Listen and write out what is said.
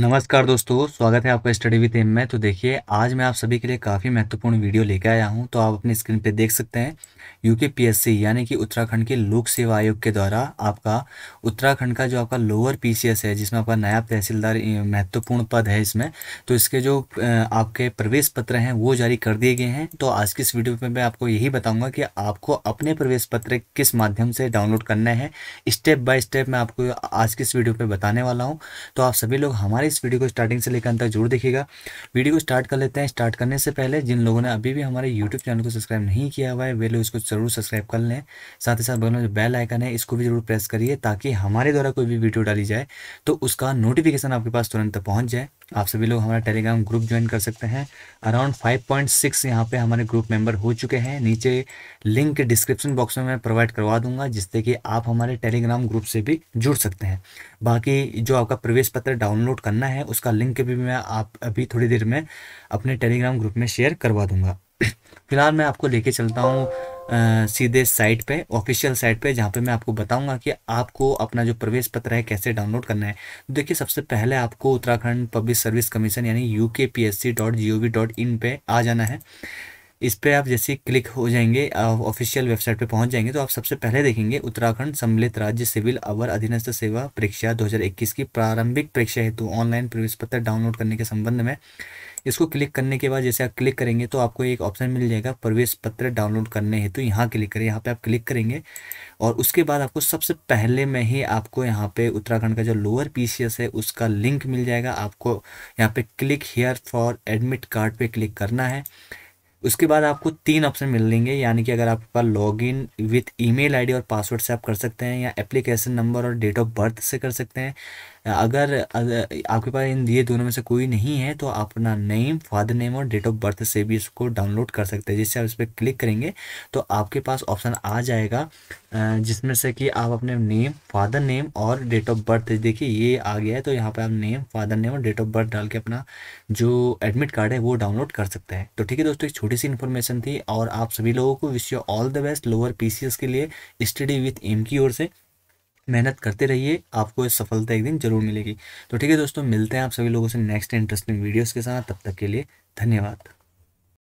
नमस्कार दोस्तों, स्वागत है आपका स्टडी विद मी में। तो देखिए, आज मैं आप सभी के लिए काफ़ी महत्वपूर्ण वीडियो लेकर आया हूं। तो आप अपनी स्क्रीन पे देख सकते हैं, यूकेपीएससी यानी कि उत्तराखंड के लोक सेवा आयोग के द्वारा आपका उत्तराखंड का जो आपका लोअर पीसीएस है, जिसमें आपका नायब तहसीलदार महत्वपूर्ण पद है इसमें, तो इसके जो आपके प्रवेश पत्र हैं वो जारी कर दिए गए हैं। तो आज की इस वीडियो में मैं आपको यही बताऊँगा कि आपको अपने प्रवेश पत्र किस माध्यम से डाउनलोड करना है। स्टेप बाय स्टेप मैं आपको आज की इस वीडियो पर बताने वाला हूँ। तो आप सभी लोग हमारे इस वीडियो को स्टार्टिंग से लेकर अंत तक जरूर देखिएगा। वीडियो को स्टार्ट कर लेते हैं। स्टार्ट करने से पहले जिन लोगों ने अभी भी हमारे YouTube चैनल को सब्सक्राइब नहीं किया हुआ है, वे लोग इसको जरूर सब्सक्राइब कर लें। साथ ही साथ बगल में जो बेल आइकन है इसको भी जरूर प्रेस करिए, ताकि हमारे द्वारा कोई भी वीडियो डाली जाए तो उसका नोटिफिकेशन आपके पास तुरंत पहुँच जाए। आप सभी लोग हमारा टेलीग्राम ग्रुप ज्वाइन कर सकते हैं। अराउंड 5.6 यहाँ पे हमारे ग्रुप मेंबर हो चुके हैं। नीचे लिंक डिस्क्रिप्शन बॉक्स में मैं प्रोवाइड करवा दूंगा, जिससे कि आप हमारे टेलीग्राम ग्रुप से भी जुड़ सकते हैं। बाकी जो आपका प्रवेश पत्र डाउनलोड करना है उसका लिंक भी मैं आप अभी थोड़ी देर में अपने टेलीग्राम ग्रुप में शेयर करवा दूँगा। फिलहाल मैं आपको लेके चलता हूँ सीधे साइट पे, ऑफिशियल साइट पे, जहाँ पे मैं आपको बताऊंगा कि आपको अपना जो प्रवेश पत्र है कैसे डाउनलोड करना है। तो देखिए, सबसे पहले आपको उत्तराखंड पब्लिक सर्विस कमीशन यानी ukpsc.gov.in पे आ जाना है। इस पर आप जैसे क्लिक हो जाएंगे, ऑफिशियल वेबसाइट पे पहुंच जाएंगे। तो आप सबसे पहले देखेंगे उत्तराखंड सम्मिलित राज्य सिविल अवर अधीनस्थ सेवा परीक्षा 2021 की प्रारंभिक परीक्षा हेतु ऑनलाइन प्रवेश पत्र डाउनलोड करने के संबंध में। इसको क्लिक करने के बाद जैसे आप क्लिक करेंगे तो आपको एक ऑप्शन मिल जाएगा प्रवेश पत्र डाउनलोड करने हेतु। यहाँ क्लिक करें, यहाँ पे आप क्लिक करेंगे और उसके बाद आपको सबसे पहले में ही आपको यहाँ पे उत्तराखंड का जो लोअर पीसीएस है उसका लिंक मिल जाएगा। आपको यहाँ पे click here for admit card पे क्लिक करना है। उसके बाद आपको 3 ऑप्शन मिलेंगे, यानी कि अगर आपका लॉगिन विथ ईमेल आईडी और पासवर्ड से आप कर सकते हैं, या एप्लीकेशन नंबर और डेट ऑफ बर्थ से कर सकते हैं। अगर आपके पास इन ये दोनों में से कोई नहीं है तो आप अपना नेम, फादर नेम और डेट ऑफ बर्थ से भी इसको डाउनलोड कर सकते हैं। जिससे आप इस पर क्लिक करेंगे तो आपके पास ऑप्शन आ जाएगा, जिसमें से कि आप अपने नेम, फादर नेम और डेट ऑफ बर्थ, देखिए ये आ गया है। तो यहाँ पर आप नेम, फादर नेम और डेट ऑफ बर्थ डाल के अपना जो एडमिट कार्ड है वो डाउनलोड कर सकते हैं। तो ठीक है दोस्तों, एक छोटी सी इन्फॉर्मेशन थी और आप सभी लोगों को wish you all the best lower PCS के लिए। स्टडी विद मी की ओर से मेहनत करते रहिए, आपको इस सफलता एक दिन जरूर मिलेगी। तो ठीक है दोस्तों, मिलते हैं आप सभी लोगों से नेक्स्ट इंटरेस्टिंग वीडियोस के साथ। तब तक के लिए धन्यवाद।